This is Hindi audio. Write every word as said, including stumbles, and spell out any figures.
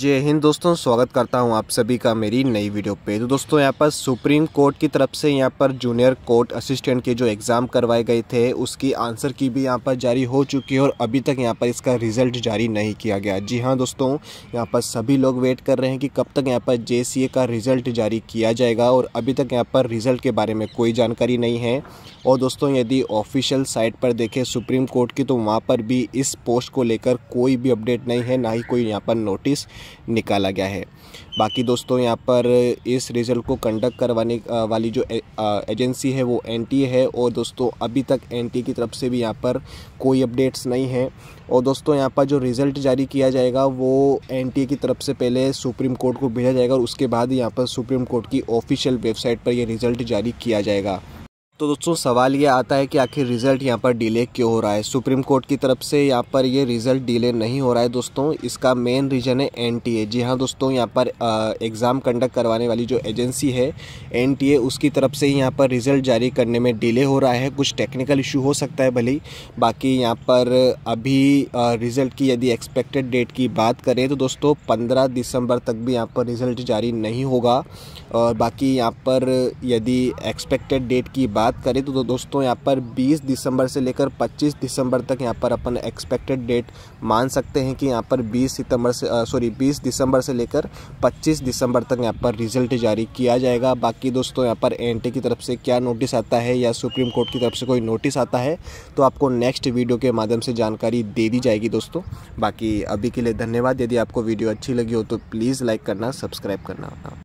जय हिंद दोस्तों, स्वागत करता हूं आप सभी का मेरी नई वीडियो पे। तो दोस्तों यहां पर सुप्रीम कोर्ट की तरफ से यहां पर जूनियर कोर्ट असिस्टेंट के जो एग्ज़ाम करवाए गए थे उसकी आंसर की भी यहां पर जारी हो चुकी है और अभी तक यहां पर इसका रिज़ल्ट जारी नहीं किया गया। जी हां दोस्तों, यहां पर सभी लोग वेट कर रहे हैं कि कब तक यहाँ पर जे सी ए का रिज़ल्ट जारी किया जाएगा और अभी तक यहाँ पर रिज़ल्ट के बारे में कोई जानकारी नहीं है। और दोस्तों यदि ऑफिशियल साइट पर देखें सुप्रीम कोर्ट की तो वहाँ पर भी इस पोस्ट को लेकर कोई भी अपडेट नहीं है, ना ही कोई यहाँ पर नोटिस निकाला गया है। बाकी दोस्तों यहाँ पर इस रिज़ल्ट को कंडक्ट करवाने वाली जो ए, आ, एजेंसी है वो एन टी ए है और दोस्तों अभी तक एन टी ए की तरफ से भी यहाँ पर कोई अपडेट्स नहीं है। और दोस्तों यहाँ पर जो रिज़ल्ट जारी किया जाएगा वो एन टी ए की तरफ से पहले सुप्रीम कोर्ट को भेजा जाएगा और उसके बाद यहाँ पर सुप्रीम कोर्ट की ऑफिशियल वेबसाइट पर यह रिज़ल्ट जारी किया जाएगा। तो दोस्तों सवाल ये आता है कि आखिर रिज़ल्ट यहाँ पर डिले क्यों हो रहा है? सुप्रीम कोर्ट की तरफ से यहाँ पर ये रिज़ल्ट डिले नहीं हो रहा है दोस्तों, इसका मेन रीज़न है एन टी ए। जी हाँ दोस्तों, यहाँ पर एग्ज़ाम कंडक्ट करवाने वाली जो एजेंसी है एन टी ए, उसकी तरफ से ही यहाँ पर रिज़ल्ट जारी करने में डिले हो रहा है। कुछ टेक्निकल इशू हो सकता है भले, बाकी यहाँ पर अभी रिज़ल्ट की यदि एक्सपेक्टेड डेट की बात करें तो दोस्तों पंद्रह दिसंबर तक भी यहाँ पर रिज़ल्ट जारी नहीं होगा। और बाकी यहाँ पर यदि एक्सपेक्टेड डेट की बात करें तो दोस्तों यहाँ पर बीस दिसंबर से लेकर पच्चीस दिसंबर तक यहाँ पर अपन एक्सपेक्टेड डेट मान सकते हैं कि यहाँ पर बीस सितंबर से सॉरी बीस दिसंबर से लेकर पच्चीस दिसंबर तक यहाँ पर रिज़ल्ट जारी किया जाएगा। बाकी दोस्तों यहाँ पर एन टी ए की तरफ से क्या नोटिस आता है या सुप्रीम कोर्ट की तरफ से कोई नोटिस आता है तो आपको नेक्स्ट वीडियो के माध्यम से जानकारी दे दी जाएगी दोस्तों। बाकी अभी के लिए धन्यवाद। यदि आपको वीडियो अच्छी लगी हो तो प्लीज़ लाइक करना, सब्सक्राइब करना।